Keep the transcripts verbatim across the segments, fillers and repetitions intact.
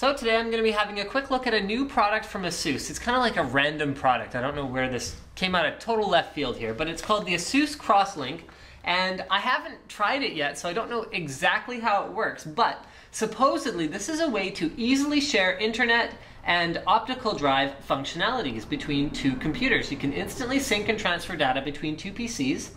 So today I'm going to be having a quick look at a new product from ASUS. It's kind of like a random product. I don't know where this came out of total left field here, but it's called the ASUS Crosslink, and I haven't tried it yet, so I don't know exactly how it works, but supposedly this is a way to easily share internet and optical drive functionalities between two computers. You can instantly sync and transfer data between two P Cs.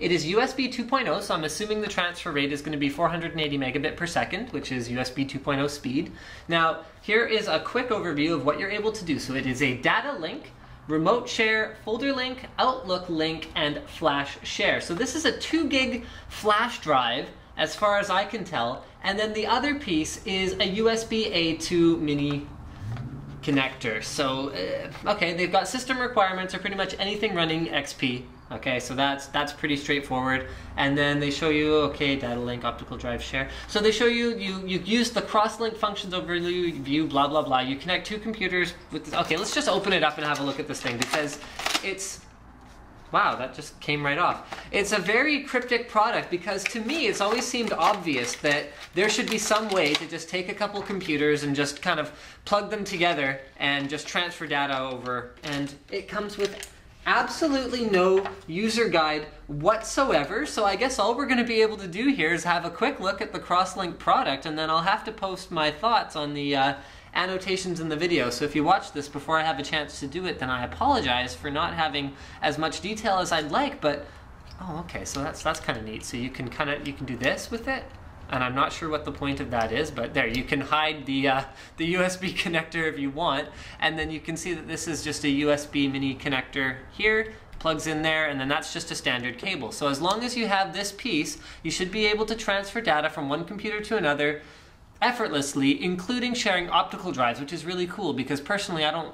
It is U S B two point oh, so I'm assuming the transfer rate is going to be four hundred eighty megabit per second, which is U S B two point oh speed. Now, here is a quick overview of what you're able to do. So it is a data link, remote share, folder link, Outlook link, and flash share. So this is a two gig flash drive, as far as I can tell. And then the other piece is a U S B A two mini connector. So, uh, okay, they've got system requirements or pretty much anything running X P. Okay, so that's that's pretty straightforward. And then they show you, okay, data link, optical drive share. So they show you, you, you use the cross-link functions overview, view, blah, blah, blah. You connect two computers with this. Okay, let's just open it up and have a look at this thing, because it's, wow, that just came right off. It's a very cryptic product, because to me, it's always seemed obvious that there should be some way to just take a couple computers and just kind of plug them together and just transfer data over. And it comes with absolutely no user guide whatsoever, so I guess all we're going to be able to do here is have a quick look at the Crosslink product, and then I'll have to post my thoughts on the uh, annotations in the video. So if you watch this before I have a chance to do it, then I apologize for not having as much detail as I'd like, but oh, okay, so that's that's kind of neat. So you can kind of, you can do this with it, and I'm not sure what the point of that is, but there, you can hide the uh, the U S B connector if you want, and then you can see that this is just a U S B mini connector here, plugs in there, and then that's just a standard cable. So as long as you have this piece, you should be able to transfer data from one computer to another effortlessly, including sharing optical drives, which is really cool, because personally I don't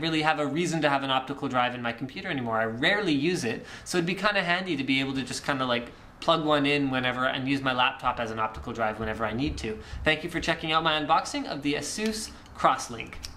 really have a reason to have an optical drive in my computer anymore. I rarely use it, so it'd be kind of handy to be able to just kind of like plug one in whenever, and use my laptop as an optical drive whenever I need to. Thank you for checking out my unboxing of the ASUS Crosslink.